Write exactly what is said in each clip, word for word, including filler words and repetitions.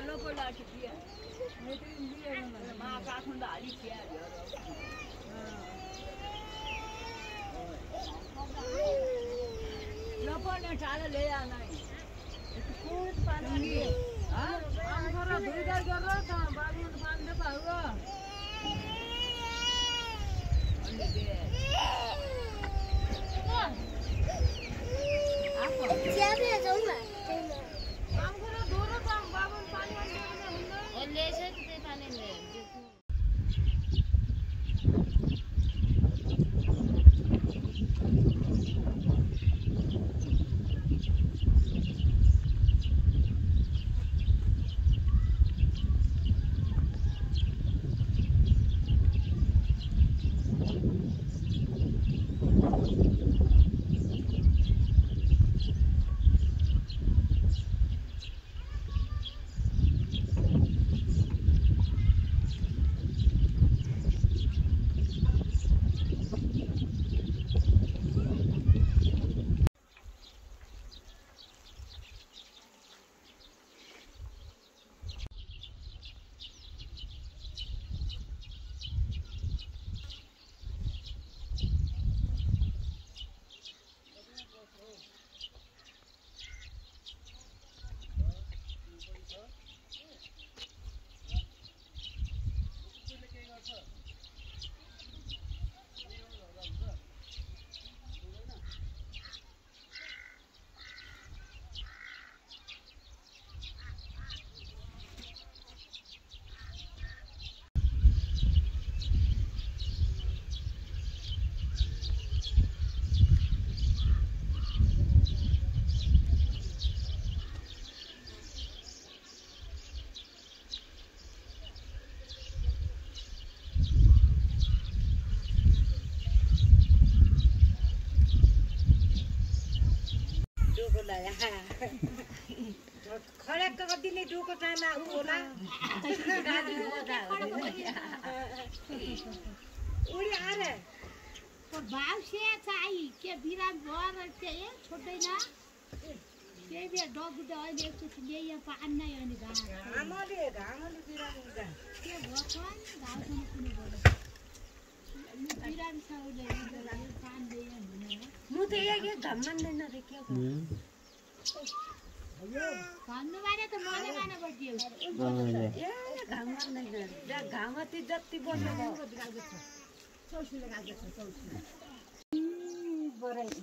lo por la chiquilla. Me estoy un día, la mamá acá con la alicia. Lo por la chala le dan ahí. ¿Cómo se van a ir? ¿Ah? ¿Vamos a repetir el roto? ¿Vamos a andar para allá? खड़ा कर दिले दो को time आ होला उड़ी आ रे तो भाव से चाहिए के बिना बोर के छोटे ना ये भी डॉग दो है एक से ले या पान नहीं आने गा हमले गामले बिना गा के भोखन गाव से कुने बोले बिना साउले पान दे मु तो ये घमन नहीं रे के भन्नुबारे त मले माने बडियो ए घाम मार्दैन र घामति जति बस्यो तिम्रो बिगाल्छ चौसुले गाल्छ चौसुले बराइ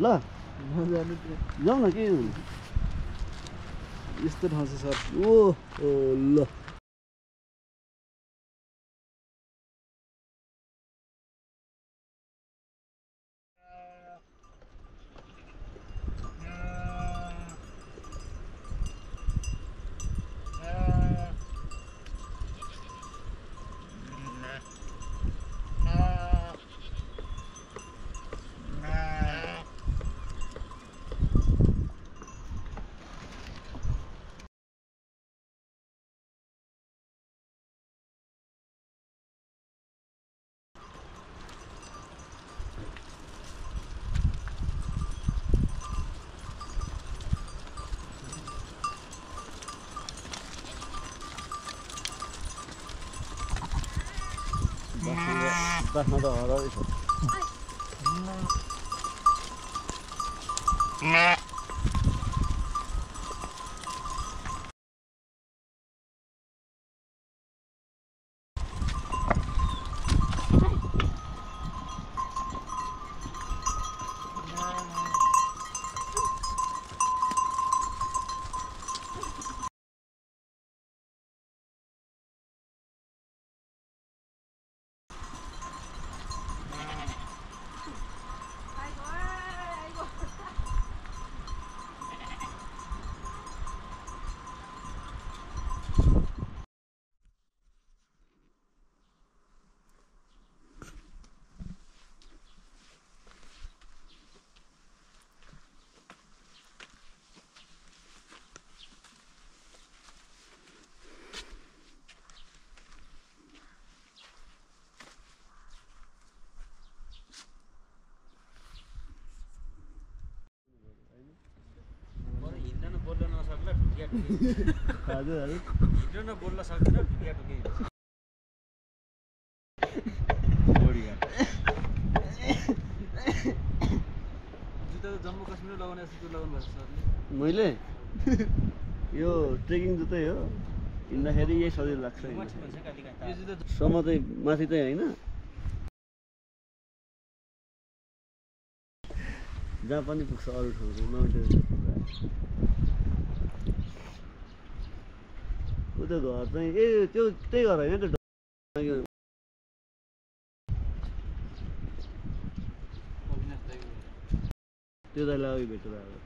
لا لا لا इस तरह से सर ओह अल्लाह Bak ne daha var işte. Ne? Hadi İndirne bolla sakın yap diye bakayım. Oraya. Jutada Jammu Kashmir'e lavan asıl lavan var sir. Moyle. Yo trekking juta yo. İnna heri ye sadir laksa. Somatay mathi tay haina. Ja pani puksa aru thuru mountain. Bu da doğarsan, ee, teo, teo arayın, ne de doğarsan. Teo da lavi beter abi.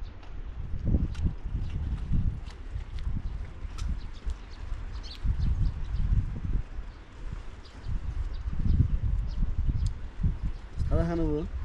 Hala hanı bu?